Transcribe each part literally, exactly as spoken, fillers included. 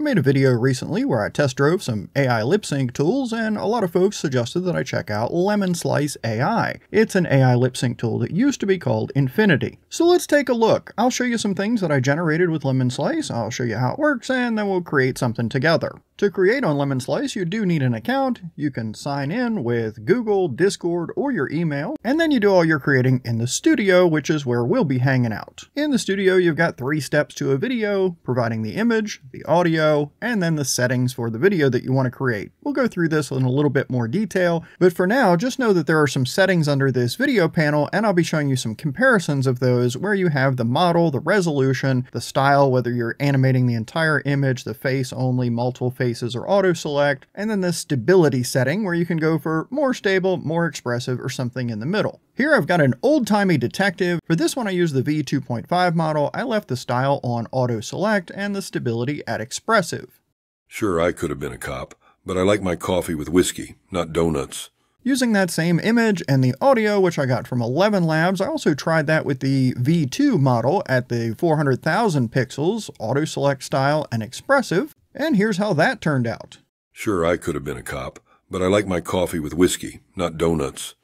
I made a video recently where I test drove some A I lip sync tools, and a lot of folks suggested that I check out LemonSlice A I. It's an A I lip sync tool that used to be called Infinity. So let's take a look. I'll show you some things that I generated with LemonSlice, I'll show you how it works, and then we'll create something together. To create on LemonSlice, you do need an account. You can sign in with Google, Discord, or your email, and then you do all your creating in the studio, which is where we'll be hanging out. In the studio, you've got three steps to a video: providing the image, the audio, and then the settings for the video that you want to create. We'll go through this in a little bit more detail, but for now, just know that there are some settings under this video panel, and I'll be showing you some comparisons of those where you have the model, the resolution, the style, whether you're animating the entire image, the face only, multiple faces, or auto select, and then the stability setting where you can go for more stable, more expressive, or something in the middle. Here I've got an old-timey detective. For this one I used the V two point five model. I left the style on auto select and the stability at expressive. Sure, I could have been a cop, but I like my coffee with whiskey, not donuts. Using that same image and the audio, which I got from ElevenLabs, I also tried that with the V two model at the four hundred thousand pixels, auto select style, and expressive. And here's how that turned out. Sure, I could have been a cop, but I like my coffee with whiskey, not donuts.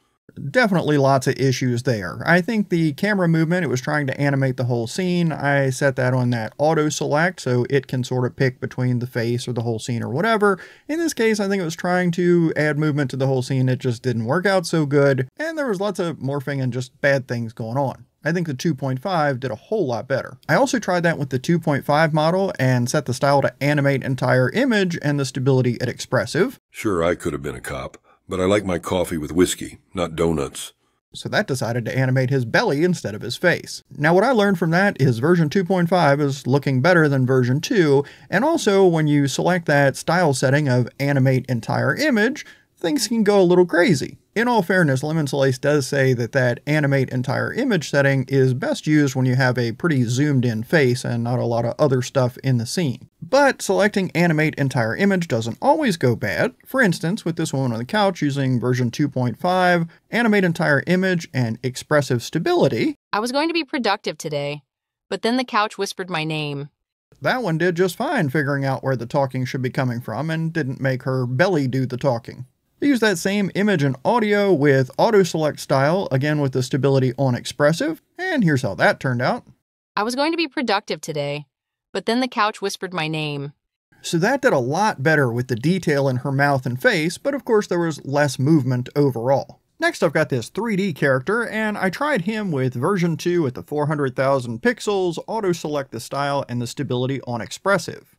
Definitely lots of issues there. I think the camera movement, it was trying to animate the whole scene. I set that on that auto select so it can sort of pick between the face or the whole scene or whatever. In this case, I think it was trying to add movement to the whole scene. It just didn't work out so good. And there was lots of morphing and just bad things going on. I think the two point five did a whole lot better. I also tried that with the two point five model and set the style to animate entire image and the stability at expressive. Sure, I could have been a cop, but I like my coffee with whiskey, not donuts. So that decided to animate his belly instead of his face. Now what I learned from that is version two point five is looking better than version two, and also when you select that style setting of animate entire image, things can go a little crazy. In all fairness, LemonSlice does say that that animate entire image setting is best used when you have a pretty zoomed in face and not a lot of other stuff in the scene. But selecting animate entire image doesn't always go bad. For instance, with this woman on the couch using version two point five, animate entire image and expressive stability. I was going to be productive today, but then the couch whispered my name. That one did just fine figuring out where the talking should be coming from and didn't make her belly do the talking. Use that same image and audio with auto select style, again with the stability on expressive, and here's how that turned out. I was going to be productive today, but then the couch whispered my name. So that did a lot better with the detail in her mouth and face, but of course there was less movement overall. Next I've got this three D character, and I tried him with version two at the four hundred thousand pixels, auto select the style, and the stability on expressive.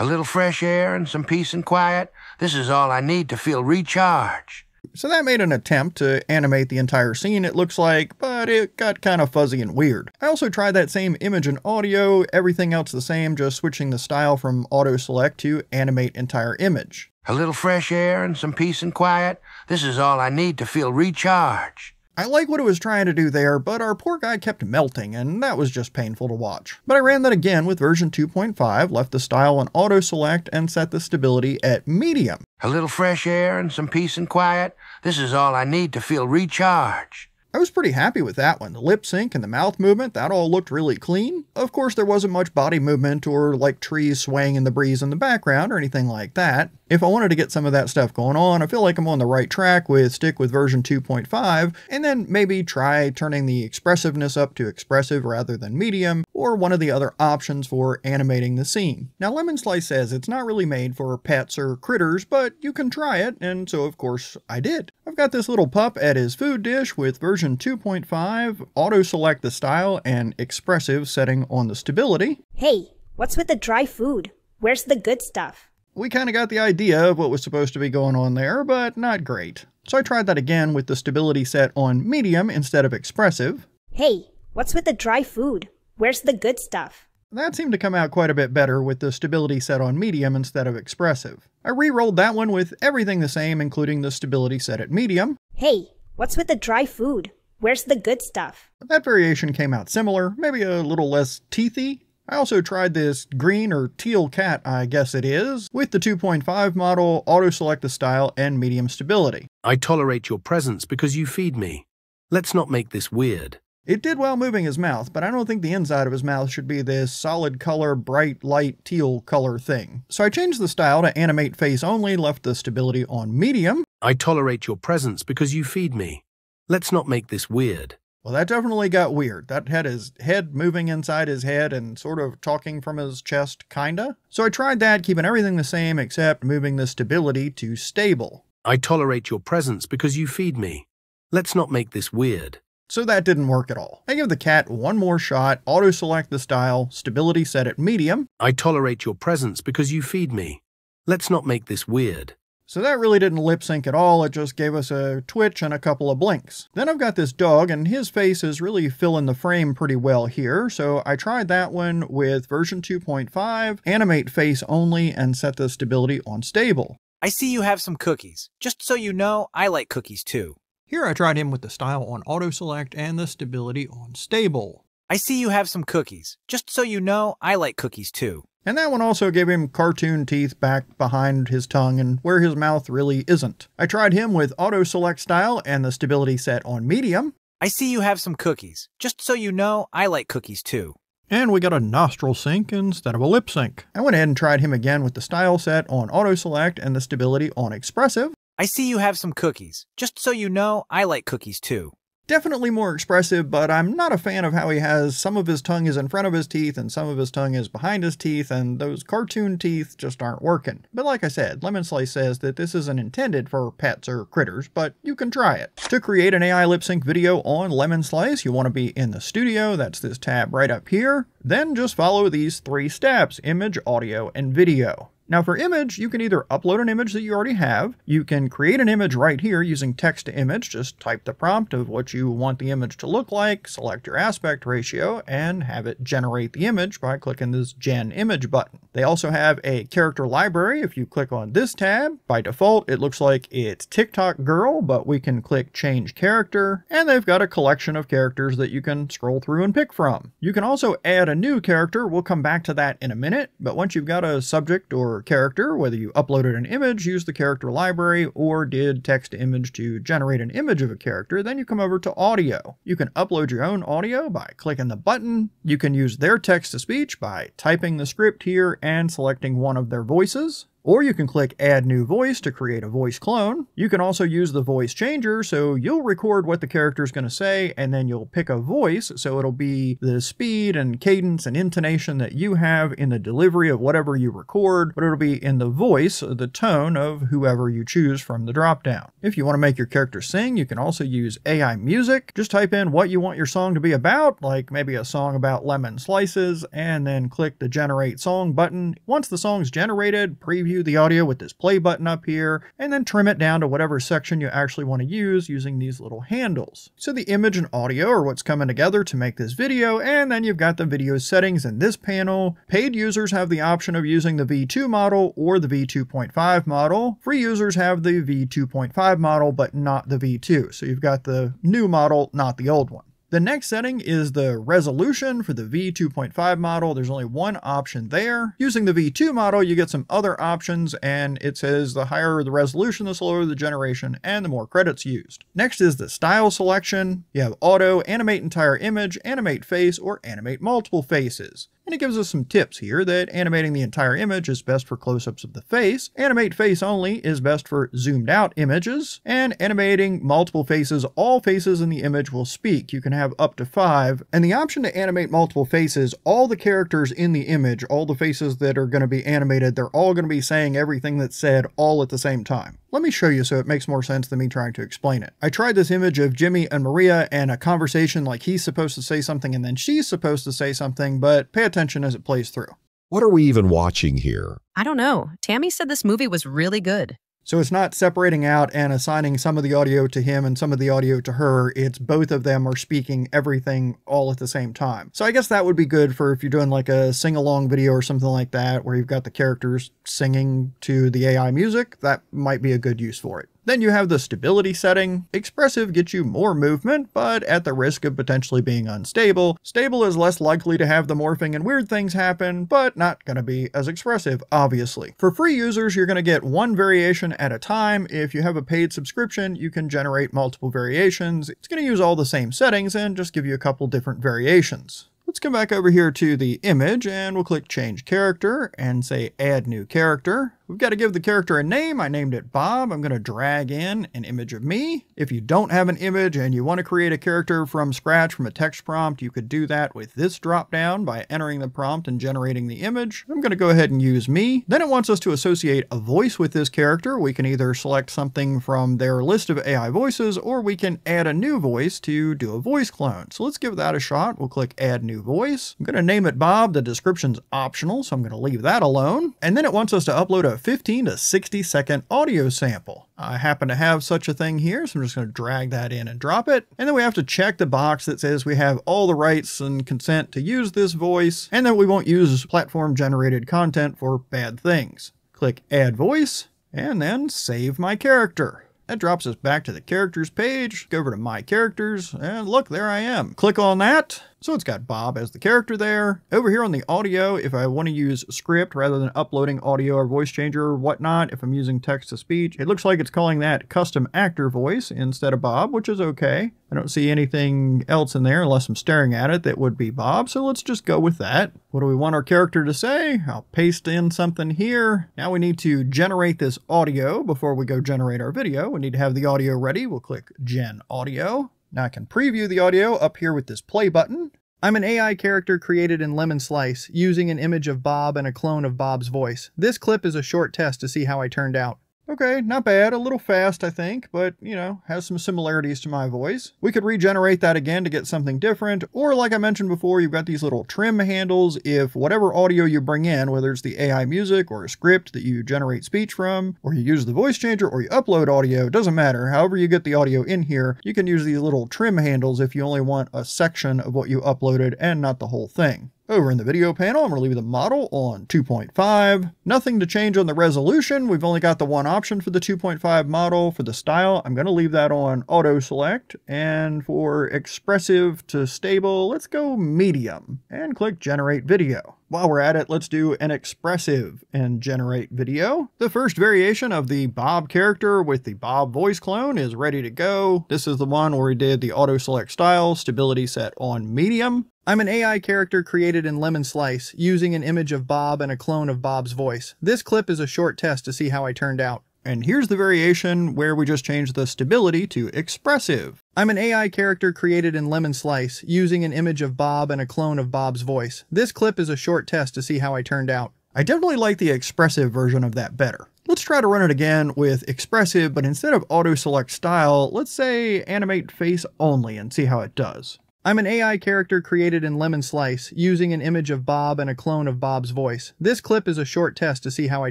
A little fresh air and some peace and quiet. This is all I need to feel recharged. So that made an attempt to animate the entire scene, it looks like, but it got kind of fuzzy and weird. I also tried that same image and audio, everything else the same, just switching the style from auto select to animate entire image. A little fresh air and some peace and quiet. This is all I need to feel recharged. I like what it was trying to do there, but our poor guy kept melting, and that was just painful to watch. But I ran that again with version two point five, left the style on auto select, and set the stability at medium. A little fresh air and some peace and quiet. This is all I need to feel recharged. I was pretty happy with that one. The lip sync and the mouth movement, that all looked really clean. Of course, there wasn't much body movement or like trees swaying in the breeze in the background or anything like that. If I wanted to get some of that stuff going on, I feel like I'm on the right track with stick with version two point five, and then maybe try turning the expressiveness up to expressive rather than medium, or one of the other options for animating the scene. Now LemonSlice says it's not really made for pets or critters, but you can try it, and so of course I did. I've got this little pup at his food dish with version two point five, auto select the style and expressive setting on the stability. Hey, what's with the dry food? Where's the good stuff? We kind of got the idea of what was supposed to be going on there, but not great. So I tried that again with the stability set on medium instead of expressive. Hey, what's with the dry food? Where's the good stuff? That seemed to come out quite a bit better with the stability set on medium instead of expressive. I re-rolled that one with everything the same, including the stability set at medium. Hey, what's with the dry food? Where's the good stuff? That variation came out similar, maybe a little less teethy. I also tried this green or teal cat, I guess it is, with the two point five model, auto select the style, and medium stability. I tolerate your presence because you feed me. Let's not make this weird. It did well moving his mouth, but I don't think the inside of his mouth should be this solid color, bright, light, teal color thing. So I changed the style to animate face only, left the stability on medium. I tolerate your presence because you feed me. Let's not make this weird. Well, that definitely got weird. That had his head moving inside his head and sort of talking from his chest, kinda. So I tried that, keeping everything the same except moving the stability to stable. I tolerate your presence because you feed me. Let's not make this weird. So that didn't work at all. I give the cat one more shot, auto-select the style, stability set at medium. I tolerate your presence because you feed me. Let's not make this weird. So that really didn't lip sync at all, it just gave us a twitch and a couple of blinks. Then I've got this dog, and his face is really filling the frame pretty well here, so I tried that one with version two point five, animate face only, and set the stability on stable. I see you have some cookies. Just so you know, I like cookies too. Here I tried him with the style on auto-select and the stability on stable. I see you have some cookies. Just so you know, I like cookies too. And that one also gave him cartoon teeth back behind his tongue and where his mouth really isn't. I tried him with auto-select style and the stability set on medium. I see you have some cookies. Just so you know, I like cookies too. And we got a nostril sync instead of a lip sync. I went ahead and tried him again with the style set on auto-select and the stability on expressive. I see you have some cookies. Just so you know, I like cookies too. Definitely more expressive, but I'm not a fan of how he has some of his tongue is in front of his teeth and some of his tongue is behind his teeth, and those cartoon teeth just aren't working. But like I said, LemonSlice says that this isn't intended for pets or critters, but you can try it. To create an A I lip sync video on LemonSlice, you want to be in the studio. That's this tab right up here. Then just follow these three steps: image, audio, and video. Now for image, you can either upload an image that you already have, you can create an image right here using text to image, just type the prompt of what you want the image to look like, select your aspect ratio, and have it generate the image by clicking this Gen Image button. They also have a character library. If you click on this tab, by default, it looks like it's TikTok Girl, but we can click Change Character, and they've got a collection of characters that you can scroll through and pick from. You can also add a new character. We'll come back to that in a minute, but once you've got a subject or character, whether you uploaded an image, used the character library, or did text to image to generate an image of a character, then you come over to audio. You can upload your own audio by clicking the button. You can use their text to speech by typing the script here and selecting one of their voices. Or you can click Add New Voice to create a voice clone. You can also use the voice changer, so you'll record what the character is going to say, and then you'll pick a voice, so it'll be the speed and cadence and intonation that you have in the delivery of whatever you record, but it'll be in the voice, the tone of whoever you choose from the dropdown. If you want to make your character sing, you can also use A I music. Just type in what you want your song to be about, like maybe a song about lemon slices, and then click the Generate Song button. Once the song's generated, preview the audio with this play button up here, and then trim it down to whatever section you actually want to use using these little handles. So the image and audio are what's coming together to make this video, and then you've got the video settings in this panel. Paid users have the option of using the V two model or the V two point five model. Free users have the V two point five model, but not the V two. So you've got the new model, not the old one. The next setting is the resolution for the V two point five model. There's only one option there. Using the V two model, you get some other options, and it says the higher the resolution, the slower the generation, and the more credits used. Next is the style selection. You have auto, animate entire image, animate face, or animate multiple faces. And it gives us some tips here that animating the entire image is best for close-ups of the face, animate face only is best for zoomed out images, and animating multiple faces, all faces in the image will speak. You can have up to five, and the option to animate multiple faces, all the characters in the image, all the faces that are going to be animated, they're all going to be saying everything that's said all at the same time. Let me show you so it makes more sense than me trying to explain it. I tried this image of Jimmy and Maria and a conversation like he's supposed to say something and then she's supposed to say something, but pay attention as it plays through. What are we even watching here? I don't know. Tammy said this movie was really good. So it's not separating out and assigning some of the audio to him and some of the audio to her. It's both of them are speaking everything all at the same time. So I guess that would be good for if you're doing like a sing-along video or something like that, where you've got the characters singing to the A I music. That might be a good use for it. Then you have the stability setting. Expressive gets you more movement, but at the risk of potentially being unstable. Stable is less likely to have the morphing and weird things happen, but not going to be as expressive, obviously. For free users, you're going to get one variation at a time. If you have a paid subscription, you can generate multiple variations. It's going to use all the same settings and just give you a couple different variations. Let's come back over here to the image and we'll click change character and say add new character. We've got to give the character a name. I named it Bob. I'm going to drag in an image of me. If you don't have an image and you want to create a character from scratch from a text prompt, you could do that with this drop down by entering the prompt and generating the image. I'm going to go ahead and use me. Then it wants us to associate a voice with this character. We can either select something from their list of A I voices or we can add a new voice to do a voice clone. So let's give that a shot. We'll click add new voice. I'm going to name it Bob. The description's optional, so I'm going to leave that alone. And then it wants us to upload a fifteen to sixty second audio sample. I happen to have such a thing here, so I'm just going to drag that in and drop it. And then we have to check the box that says we have all the rights and consent to use this voice, and that we won't use platform generated content for bad things. Click add voice, and then save my character. That drops us back to the characters page. Go over to my characters and look, there I am. Click on that. So it's got Bob as the character there. Over here on the audio, if I want to use script rather than uploading audio or voice changer or whatnot, if I'm using text to speech, it looks like it's calling that custom actor voice instead of Bob, which is okay. I don't see anything else in there unless I'm staring at it that would be Bob. So let's just go with that. What do we want our character to say? I'll paste in something here. Now we need to generate this audio before we go generate our video. We need to have the audio ready. We'll click Gen Audio. Now I can preview the audio up here with this play button. I'm an A I character created in LemonSlice using an image of Bob and a clone of Bob's voice. This clip is a short test to see how I turned out. Okay, not bad, a little fast I think, but you know, has some similarities to my voice. We could regenerate that again to get something different, or like I mentioned before, you've got these little trim handles. If whatever audio you bring in, whether it's the A I music or a script that you generate speech from, or you use the voice changer or you upload audio, it doesn't matter. However you get the audio in here, you can use these little trim handles if you only want a section of what you uploaded and not the whole thing. Over in the video panel, I'm going to leave the model on two point five. Nothing to change on the resolution. We've only got the one option for the two point five model. For the style, I'm going to leave that on auto select. And for expressive to stable, let's go medium and click generate video. While we're at it, let's do an expressive and generate video. The first variation of the Bob character with the Bob voice clone is ready to go. This is the one where we did the auto select style, stability set on medium. I'm an A I character created in LemonSlice using an image of Bob and a clone of Bob's voice. This clip is a short test to see how I turned out. And here's the variation where we just changed the stability to expressive. I'm an A I character created in LemonSlice using an image of Bob and a clone of Bob's voice. This clip is a short test to see how I turned out. I definitely like the expressive version of that better. Let's try to run it again with expressive, but instead of auto select style, let's say animate face only and see how it does. I'm an A I character created in LemonSlice using an image of Bob and a clone of Bob's voice. This clip is a short test to see how I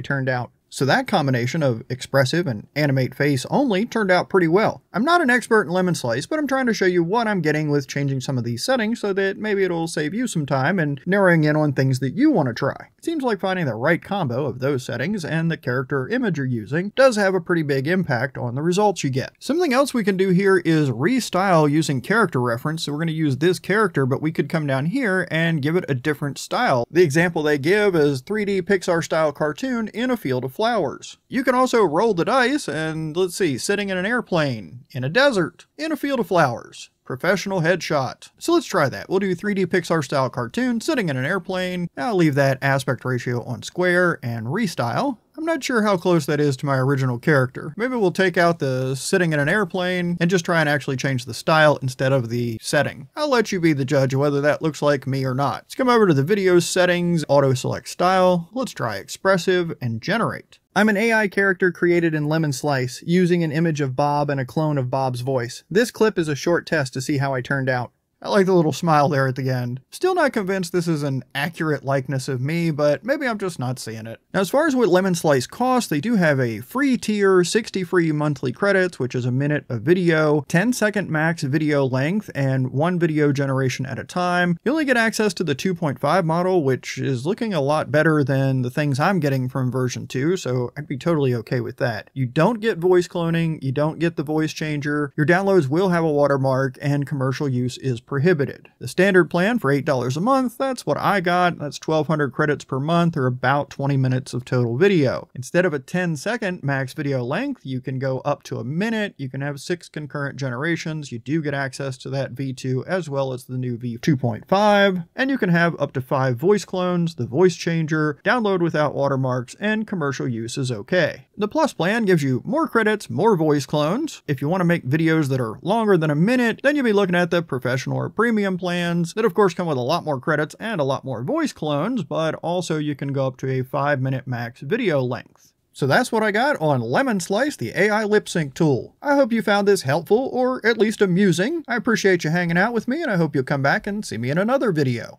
turned out. So that combination of expressive and animate face only turned out pretty well. I'm not an expert in LemonSlice, but I'm trying to show you what I'm getting with changing some of these settings so that maybe it'll save you some time and narrowing in on things that you want to try. It seems like finding the right combo of those settings and the character or image you're using does have a pretty big impact on the results you get. Something else we can do here is restyle using character reference. So we're going to use this character, but we could come down here and give it a different style. The example they give is three D Pixar style cartoon in a field of flowers. You can also roll the dice and let's see, sitting in an airplane, in a desert, in a field of flowers, professional headshot. So let's try that. We'll do three D Pixar style cartoon, sitting in an airplane. I'll leave that aspect ratio on square and restyle. I'm not sure how close that is to my original character. Maybe we'll take out the sitting in an airplane and just try and actually change the style instead of the setting. I'll let you be the judge of whether that looks like me or not. Let's come over to the video settings, auto select style. Let's try expressive and generate. I'm an A I character created in LemonSlice using an image of Bob and a clone of Bob's voice. This clip is a short test to see how I turned out. I like the little smile there at the end. Still not convinced this is an accurate likeness of me, but maybe I'm just not seeing it. Now, as far as what LemonSlice costs, they do have a free tier, sixty free monthly credits, which is a minute of video, ten second max video length, and one video generation at a time. You only get access to the two point five model, which is looking a lot better than the things I'm getting from version two, so I'd be totally okay with that. You don't get voice cloning, you don't get the voice changer, your downloads will have a watermark, and commercial use is prohibited. The standard plan for eight dollars a month, that's what I got. That's twelve hundred credits per month, or about twenty minutes of total video. Instead of a ten second max video length, you can go up to a minute. You can have six concurrent generations. You do get access to that V two as well as the new V two point five. And you can have up to five voice clones, the voice changer, download without watermarks, and commercial use is okay. The Plus plan gives you more credits, more voice clones. If you want to make videos that are longer than a minute, then you'll be looking at the professional or premium plans that of course come with a lot more credits and a lot more voice clones, but also you can go up to a five minute max video length. So that's what I got on LemonSlice, the A I lip sync tool. I hope you found this helpful or at least amusing. I appreciate you hanging out with me, and I hope you'll come back and see me in another video.